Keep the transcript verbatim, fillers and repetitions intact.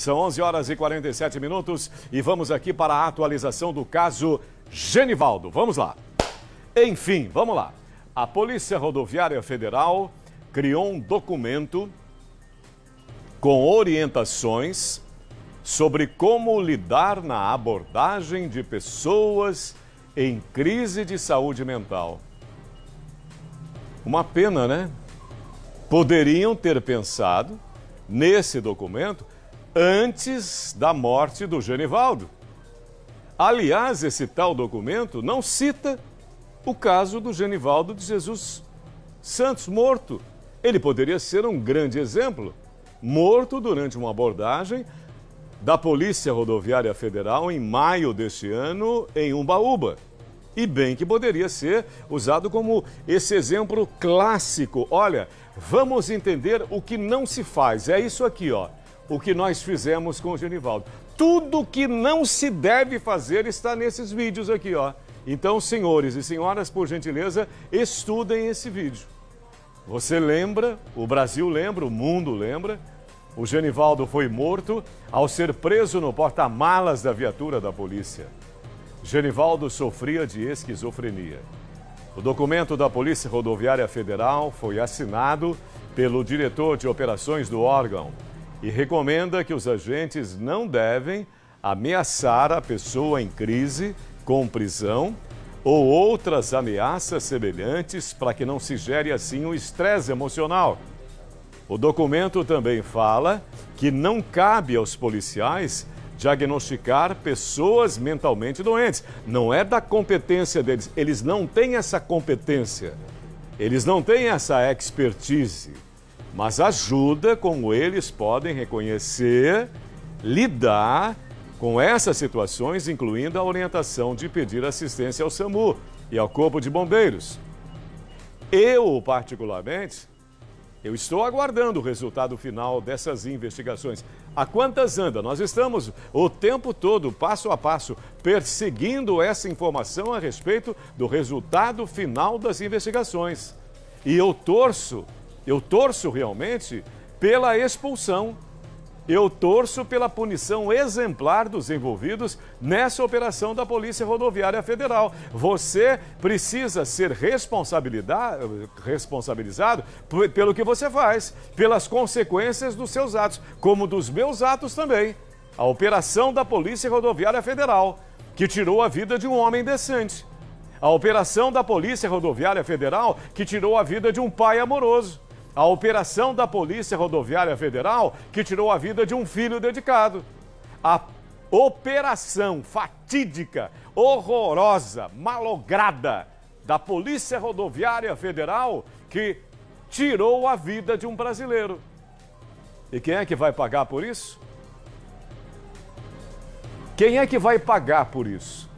São onze horas e quarenta e sete minutos e vamos aqui para a atualização do caso Genivaldo. Vamos lá. Enfim, vamos lá. A Polícia Rodoviária Federal criou um documento com orientações sobre como lidar na abordagem de pessoas em crise de saúde mental. Uma pena, né? Poderiam ter pensado nesse documento antes da morte do Genivaldo. Aliás, esse tal documento não cita o caso do Genivaldo de Jesus Santos, morto. Ele poderia ser um grande exemplo. Morto durante uma abordagem da Polícia Rodoviária Federal em maio deste ano, em Umbaúba. E bem que poderia ser usado como esse exemplo clássico. Olha, vamos entender o que não se faz. É isso aqui, ó. O que nós fizemos com o Genivaldo. Tudo que não se deve fazer está nesses vídeos aqui, ó. Então, senhores e senhoras, por gentileza, estudem esse vídeo. Você lembra, o Brasil lembra, o mundo lembra, o Genivaldo foi morto ao ser preso no porta-malas da viatura da polícia. Genivaldo sofria de esquizofrenia. O documento da Polícia Rodoviária Federal foi assinado pelo diretor de operações do órgão e recomenda que os agentes não devem ameaçar a pessoa em crise com prisão ou outras ameaças semelhantes para que não se gere assim um estresse emocional. O documento também fala que não cabe aos policiais diagnosticar pessoas mentalmente doentes. Não é da competência deles. Eles não têm essa competência. Eles não têm essa expertise. Mas ajuda como eles podem reconhecer, lidar com essas situações, incluindo a orientação de pedir assistência ao SAMU e ao Corpo de Bombeiros. Eu, particularmente, eu estou aguardando o resultado final dessas investigações. Há quantas anda? Nós estamos o tempo todo, passo a passo, perseguindo essa informação a respeito do resultado final das investigações. E eu torço, eu torço realmente pela expulsão. Eu torço pela punição exemplar dos envolvidos nessa operação da Polícia Rodoviária Federal. Você precisa ser responsabilizado pelo que você faz, pelas consequências dos seus atos, como dos meus atos também. A operação da Polícia Rodoviária Federal, que tirou a vida de um homem decente. A operação da Polícia Rodoviária Federal, que tirou a vida de um pai amoroso. A operação da Polícia Rodoviária Federal, que tirou a vida de um filho dedicado. A operação fatídica, horrorosa, malograda da Polícia Rodoviária Federal, que tirou a vida de um brasileiro. E quem é que vai pagar por isso? Quem é que vai pagar por isso?